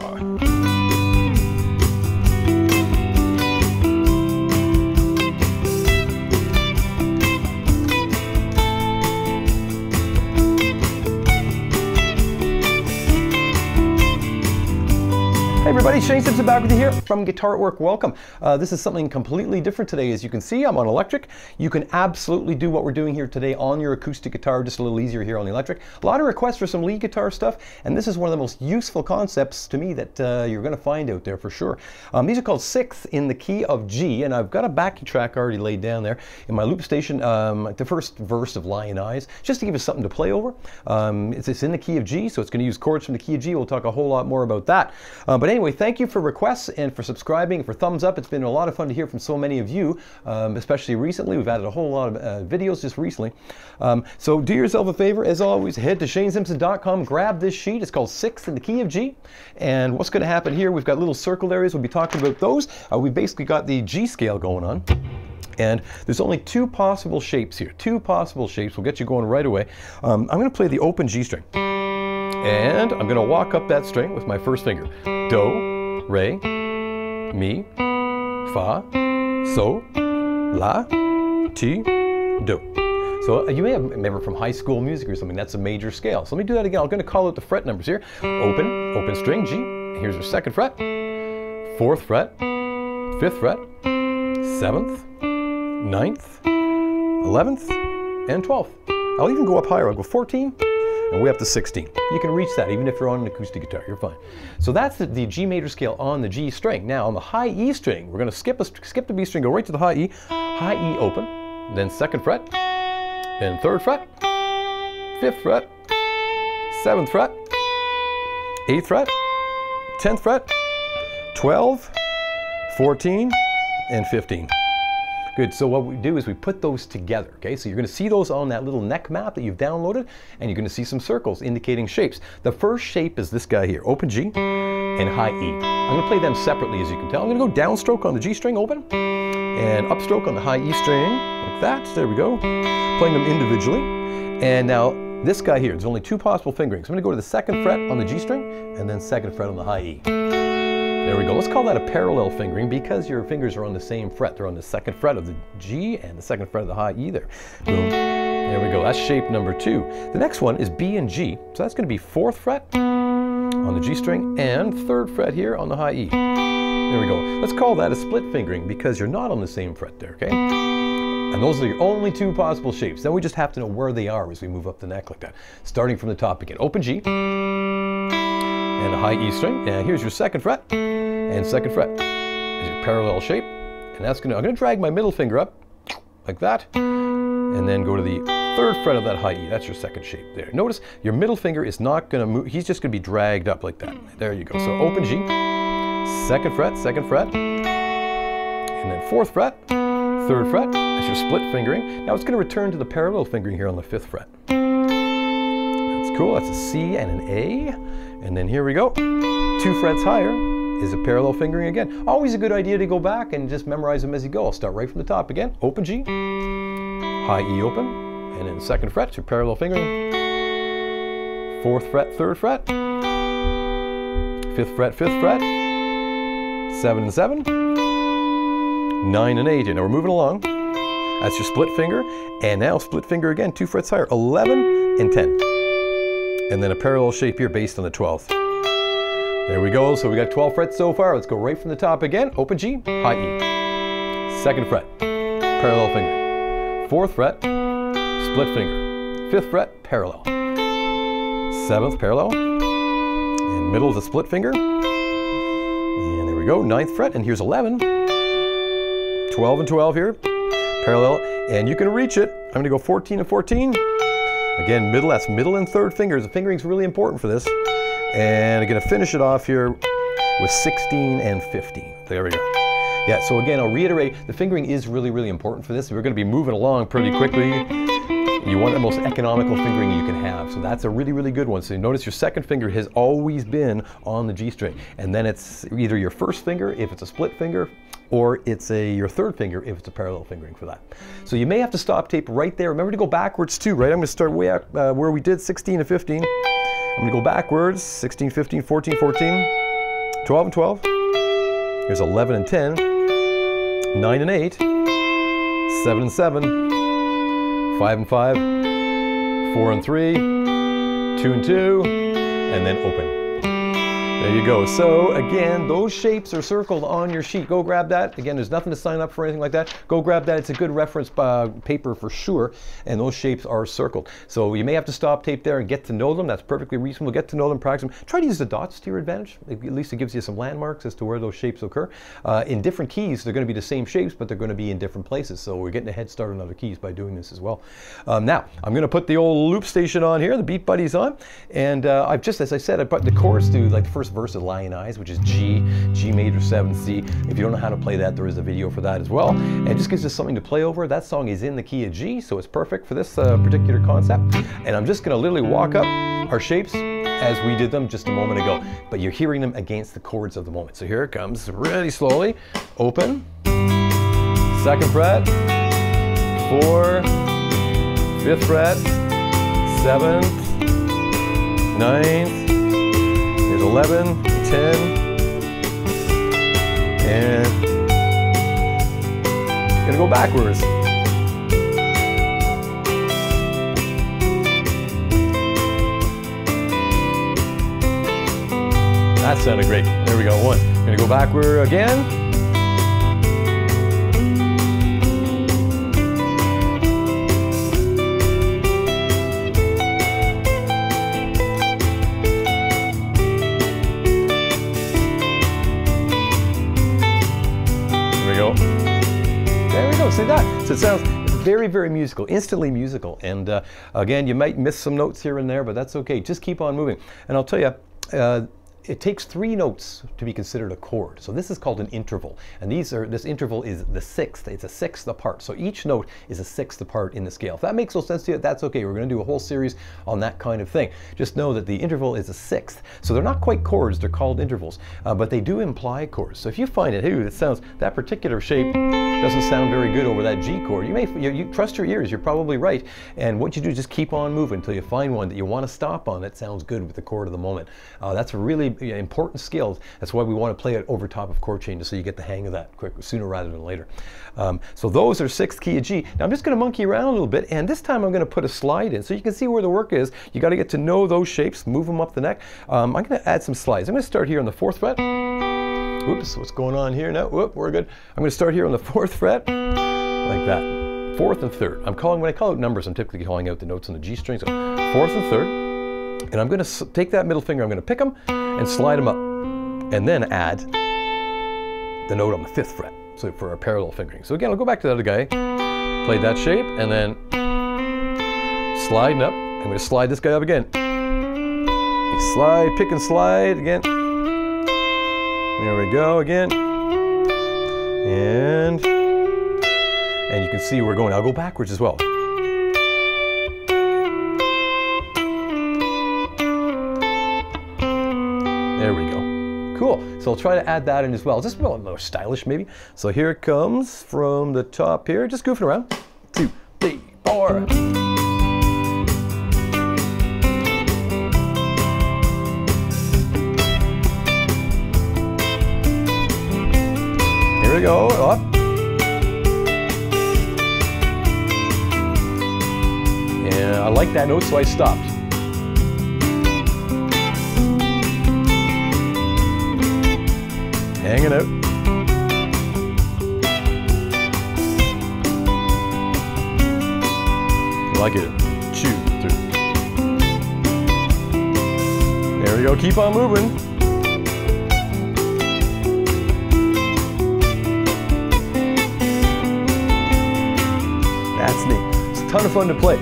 Bye. Hey everybody, Shane Simpson back with you here from Guitar at Work. Welcome. This is something completely different today. As you can see, I'm on electric. You can absolutely do what we're doing here today on your acoustic guitar, just a little easier here on the electric. A lot of requests for some lead guitar stuff, and this is one of the most useful concepts to me that you're going to find out there for sure. These are called sixths in the key of G, and I've got a backing track already laid down there in my loop station, the first verse of Lyin' Eyes, just to give us something to play over. It's in the key of G, so it's going to use chords from the key of G. We'll talk a whole lot more about that. But anyway, thank you for requests and for subscribing, for thumbs up. It's been a lot of fun to hear from so many of you, especially recently. We've added a whole lot of videos just recently. So do yourself a favor, as always, head to shanesimpson.com, grab this sheet. It's called Sixth in the Key of G. And what's going to happen here, we've got little circle areas. We'll be talking about those. We've basically got the G scale going on. And there's only two possible shapes here, two possible shapes. We'll get you going right away. I'm going to play the open G string. And I'm going to walk up that string with my first finger. Do, re, mi, fa, so, la, ti, do. So you may remember from high school music or something, that's a major scale. So let me do that again. I'm going to call out the fret numbers here. Open, open string, G. Here's your second fret, fourth fret, fifth fret, seventh, ninth, 11th, and 12th. I'll even go up higher. I'll go 14. And way up to 16. You can reach that even if you're on an acoustic guitar, you're fine. So that's the G major scale on the G string. Now on the high E string, we're going to skip the B string, go right to the high E open, then second fret, then third fret, fifth fret, seventh fret, eighth fret, 10th fret, 12, 14, and 15. Good, so what we do is we put those together, okay? So you're going to see those on that little neck map that you've downloaded, and you're going to see some circles indicating shapes. The first shape is this guy here, open G and high E. I'm going to play them separately, as you can tell. I'm going to go downstroke on the G string, open, and upstroke on the high E string, like that, there we go, playing them individually. And now this guy here, there's only two possible fingerings. I'm going to go to the second fret on the G string, and then second fret on the high E. There we go. Let's call that a parallel fingering because your fingers are on the same fret. They're on the second fret of the G and the second fret of the high E there. Boom. There we go. That's shape number two. The next one is B and G. So that's going to be fourth fret on the G string and third fret here on the high E. There we go. Let's call that a split fingering because you're not on the same fret there, okay? And those are your only two possible shapes. Then we just have to know where they are as we move up the neck like that. Starting from the top again. Open G and a high E string. And here's your second fret. And second fret is your parallel shape, and that's going to, I'm going to drag my middle finger up like that, and then go to the third fret of that high E. That's your second shape there. Notice your middle finger is not going to move, he's just going to be dragged up like that. There you go. So open G, second fret, and then fourth fret, third fret. That's your split fingering. Now it's going to return to the parallel fingering here on the fifth fret. That's cool. That's a C and an A, and then here we go, two frets higher is a parallel fingering again. Always a good idea to go back and just memorize them as you go. I'll start right from the top again. Open G, high E open, and then second fret to parallel fingering. Fourth fret, third fret. Fifth fret, fifth fret. Seven and seven. Nine and eight, and now we're moving along. That's your split finger, and now split finger again, two frets higher, 11 and 10. And then a parallel shape here based on the 12th. There we go, so we got 12 frets so far. Let's go right from the top again. Open G, high E. Second fret, parallel finger. Fourth fret, split finger. Fifth fret, parallel. Seventh parallel, and middle is a split finger. And there we go, ninth fret, and here's 11. 12 and 12 here, parallel, and you can reach it. I'm gonna go 14 and 14. Again, middle, that's middle and third fingers. The fingering's really important for this. And I'm going to finish it off here with 16 and 15. There we go. Yeah, so again, I'll reiterate, the fingering is really, really important for this. We're going to be moving along pretty quickly. You want the most economical fingering you can have. So that's a really, really good one. So you notice your second finger has always been on the G string. And then it's either your first finger, if it's a split finger, or it's your third finger if it's a parallel fingering for that. So you may have to stop tape right there. Remember to go backwards too, right? I'm going to start way out where we did 16 and 15. I'm going to go backwards, 16, 15, 14, 14, 12 and 12. Here's 11 and 10. 9 and 8. 7 and 7. 5 and 5. 4 and 3. 2 and 2. And then open. There you go. So again, those shapes are circled on your sheet. Go grab that. Again, there's nothing to sign up for, anything like that. Go grab that. It's a good reference paper for sure, and those shapes are circled. So you may have to stop tape there and get to know them. That's perfectly reasonable. Get to know them, practice them. Try to use the dots to your advantage. At least it gives you some landmarks as to where those shapes occur. In different keys, they're going to be the same shapes, but they're going to be in different places. So we're getting a head start on other keys by doing this as well. Now, I'm going to put the old loop station on here, the Beat Buddies on, and I've just, as I said, I put the chorus to like the first verse of Lyin' Eyes, which is G, G major 7, C. If you don't know how to play that, there is a video for that as well. And it just gives us something to play over. That song is in the key of G, so it's perfect for this particular concept. And I'm just going to literally walk up our shapes as we did them just a moment ago. But you're hearing them against the chords of the moment. So here it comes, really slowly. Open, 2nd fret, 4, 5th fret, 7th, 9th, 11, 10, and I'm gonna go backwards. That sounded great. There we go, one. I'm gonna go backward again. See that? So it sounds very, very musical, instantly musical. And again, you might miss some notes here and there, but that's okay. Just keep on moving. And I'll tell you, it takes 3 notes to be considered a chord. So this is called an interval. And these are, this interval is the 6th. It's a 6th apart. So each note is a 6th apart in the scale. If that makes no sense to you, that's okay. We're going to do a whole series on that kind of thing. Just know that the interval is a 6th. So they're not quite chords, they're called intervals. But they do imply chords. So if you find it, hey, it sounds, that particular shape doesn't sound very good over that G chord, you may, you trust your ears, you're probably right. And what you do is just keep on moving until you find one that you want to stop on that sounds good with the chord of the moment. That's really important skills. That's why we want to play it over top of chord changes, so you get the hang of that quick, sooner rather than later. So those are 6th key of G. Now I'm just going to monkey around a little bit, and this time I'm going to put a slide in so you can see where the work is. You got to get to know those shapes, move them up the neck. I'm going to add some slides. I'm going to start here on the 4th fret. Oops, what's going on here now? Whoop, we're good. I'm going to start here on the 4th fret, like that. 4th and 3rd. I'm calling, when I call out numbers, I'm typically calling out the notes on the G string. So 4th and 3rd. And I'm going to take that middle finger, I'm going to pick them and slide them up, and then add the note on the 5th fret, so for our parallel fingering. So again, I'll go back to the other guy, play that shape, and then sliding up. I'm going to slide this guy up again. Slide, pick and slide again. There we go again. And you can see we're going. I'll go backwards as well. There we go. Cool. So I'll try to add that in as well. Just a little more stylish maybe. So here it comes from the top here. Just goofing around. 2, 3, 4. Here we go. Up. And I like that note, so I stopped. Hanging out. Like it. 2, 3. There we go. Keep on moving. That's neat. It's a ton of fun to play.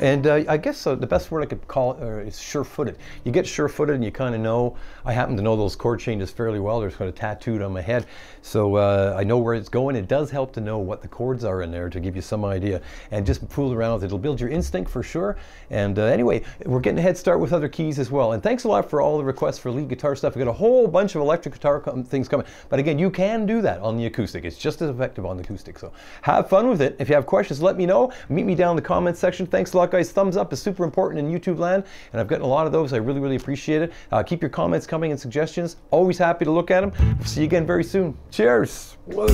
And I guess the best word I could call it is sure-footed. You get sure-footed and you kind of know. I happen to know those chord changes fairly well. They're kind of tattooed on my head. So I know where it's going. It does help to know what the chords are in there to give you some idea. And just fool around with it. It'll build your instinct for sure. And anyway, we're getting a head start with other keys as well. And thanks a lot for all the requests for lead guitar stuff. We've got a whole bunch of electric guitar things coming. But again, you can do that on the acoustic. It's just as effective on the acoustic. So have fun with it. If you have questions, let me know. Meet me down in the comments section. Thanks a lot. out, guys. Thumbs up is super important in YouTube land, and I've gotten a lot of those. I really, really appreciate it. Keep your comments coming and suggestions. Always happy to look at them. See you again very soon. Cheers. 1,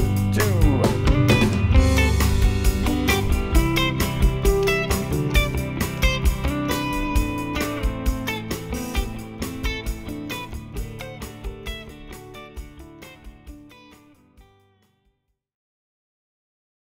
2.